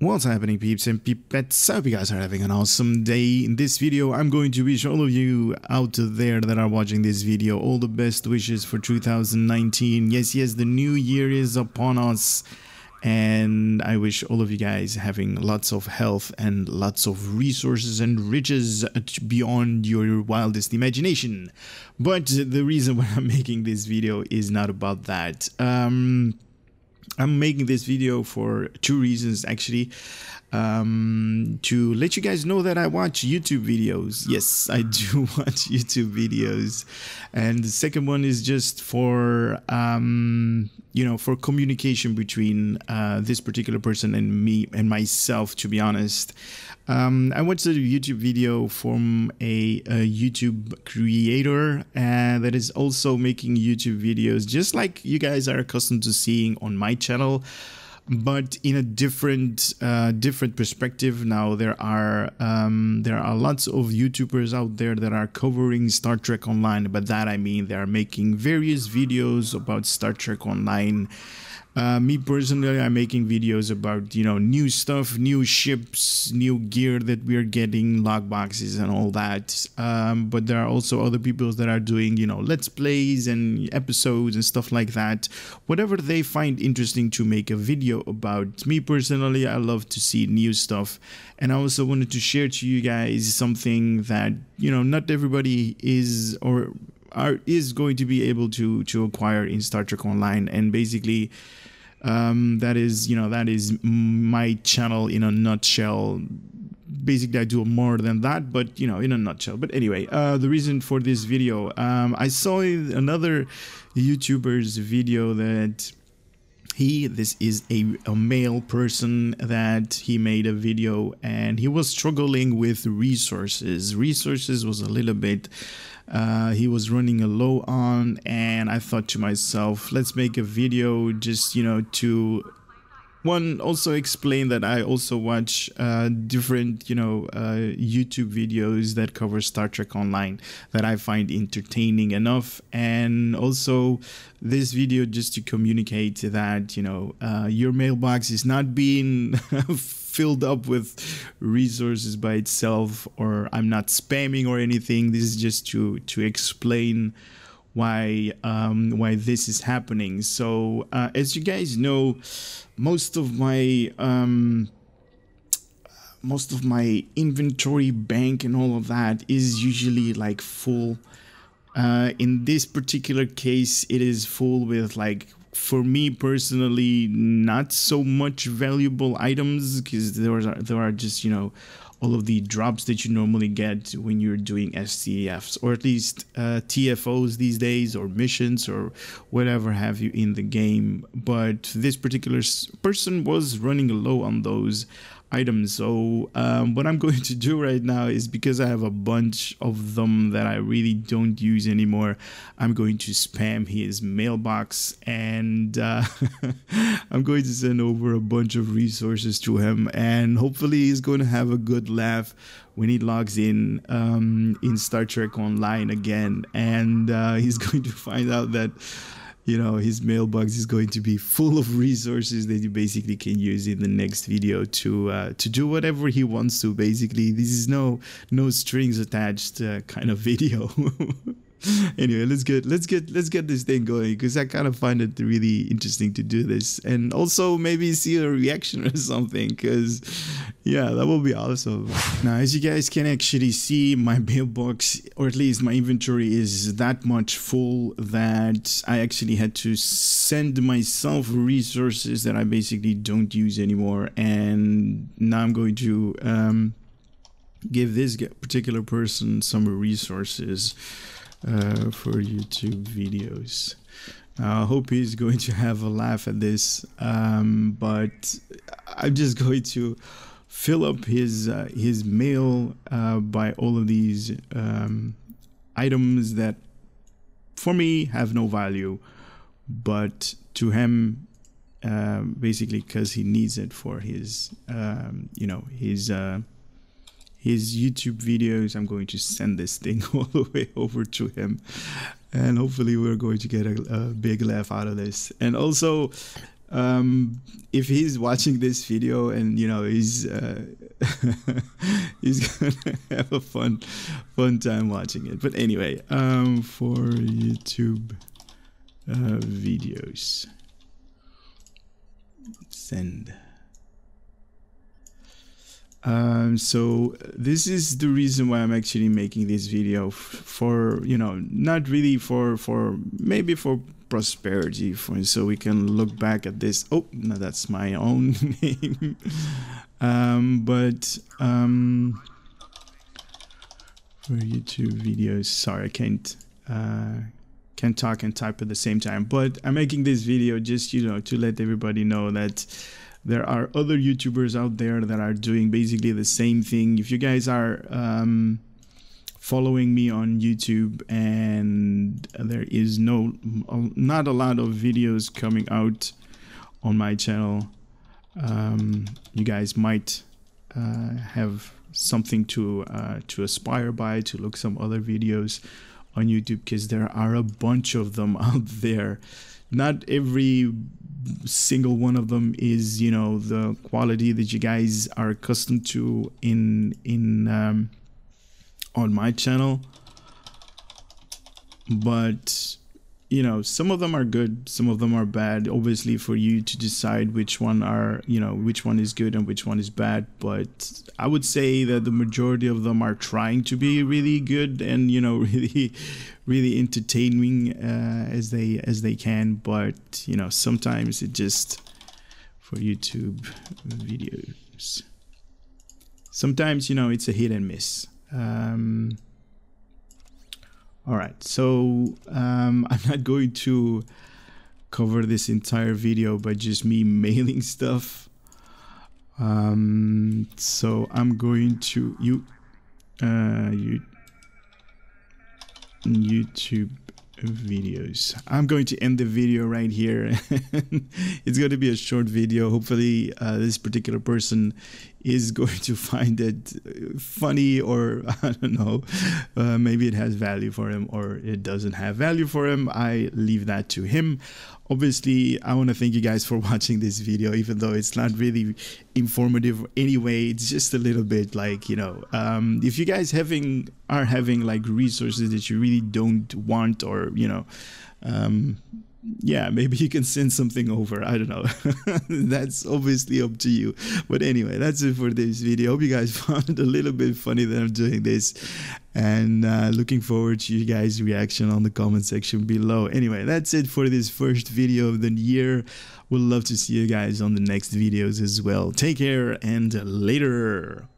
What's happening, peeps and peepettes? I hope you guys are having an awesome day. In this video, I'm going to wish all of you out there that are watching this video all the best wishes for 2019. Yes, the new year is upon us. And I wish all of you guys having lots of health and lots of resources and riches beyond your wildest imagination. But the reason why I'm making this video is not about that. I'm making this video for two reasons, actually. To let you guys know that I watch YouTube videos. Yes, I do watch YouTube videos. And the second one is just for, you know, for communication between this particular person and me and myself, to be honest. I watched a YouTube video from a YouTube creator that is also making YouTube videos, just like you guys are accustomed to seeing on my channel, but in a different perspective. Now there are lots of YouTubers out there that are covering Star Trek Online. By that I mean they are making various videos about Star Trek Online. Me personally, I'm making videos about, you know, new stuff, new ships, new gear that we are getting, log boxes and all that. But there are also other people that are doing, you know, let's plays and episodes and stuff like that. Whatever they find interesting to make a video about. Me personally, I love to see new stuff. And I also wanted to share to you guys something that, you know, not everybody is or is going to be able to acquire in Star Trek Online. And basically that is, you know, that is my channel in a nutshell. Basically I do more than that, but, you know, in a nutshell. But anyway, the reason for this video, I saw another YouTuber's video that this is a male person, that he made a video and he was struggling with resources. Resources was a little bit, he was running a low on, and I thought to myself, let's make a video just, you know, to one, also explain that I also watch different, you know, YouTube videos that cover Star Trek Online that I find entertaining enough, and also this video just to communicate that, you know, your mailbox is not being filled up with resources by itself, or I'm not spamming or anything. This is just to explain why this is happening. So as you guys know, most of my inventory bank and all of that is usually like full. In this particular case, it is full with, like, for me personally, not so much valuable items, because there are just, you know, all of the drops that you normally get when you're doing STFs, or at least TFOs these days, or missions, or whatever have you in the game. But this particular person was running low on those items. So what I'm going to do right now is, because I have a bunch of them that I really don't use anymore, I'm going to spam his mailbox, and I'm going to send over a bunch of resources to him, and hopefully he's going to have a good laugh when he logs in Star Trek Online again, and he's going to find out that, you know, his mailbox is going to be full of resources that you basically can use in the next video to do whatever he wants to. Basically, this is no strings attached kind of video. Anyway, let's get this thing going, because I kind of find it really interesting to do this, and also maybe see a reaction or something, because yeah, that will be awesome. Now, as you guys can actually see, my mailbox, or at least my inventory, is that much full that I actually had to send myself resources that I basically don't use anymore. And now I'm going to give this particular person some resources for YouTube videos. I hope he's going to have a laugh at this, but I'm just going to fill up his mail by all of these items that for me have no value, but to him, basically because he needs it for his you know, his YouTube videos. I'm going to send this thing all the way over to him, and hopefully we're going to get a big laugh out of this. And also If he's watching this video and, you know, he's he's gonna have a fun time watching it. But anyway, for YouTube videos, send. So this is the reason why I'm actually making this video, for, you know, not really for maybe for prosperity, for so we can look back at this. Oh, no, that's my own name. But for YouTube videos, sorry, I can't talk and type at the same time, but I'm making this video just, you know, to let everybody know that there are other YouTubers out there that are doing basically the same thing. If you guys are following me on YouTube, and there is not a lot of videos coming out on my channel, you guys might have something to aspire by, to look some other videos on YouTube, because there are a bunch of them out there. Not every single one of them is, you know, the quality that you guys are accustomed to in on my channel, but, you know, some of them are good, some of them are bad. Obviously, for you to decide which one are, you know, which one is good and which one is bad, but I would say that the majority of them are trying to be really good and, you know, really entertaining as they can. But, you know, sometimes it just, for YouTube videos, sometimes, you know, it's a hit and miss. All right, so I'm not going to cover this entire video by just me mailing stuff. So I'm going to YouTube videos. I'm going to end the video right here. It's going to be a short video. Hopefully, this particular person is going to find it funny, or I don't know, maybe it has value for him or it doesn't have value for him. I leave that to him. Obviously, I want to thank you guys for watching this video, even though it's not really informative anyway. It's just a little bit like, you know, if you guys are having like resources that you really don't want, or, you know, yeah, maybe you can send something over. I don't know. That's obviously up to you. But anyway, that's it for this video. Hope you guys found it a little bit funny that I'm doing this. And looking forward to you guys' reaction on the comment section below. Anyway, that's it for this first video of the year. We'd love to see you guys on the next videos as well. Take care, and later.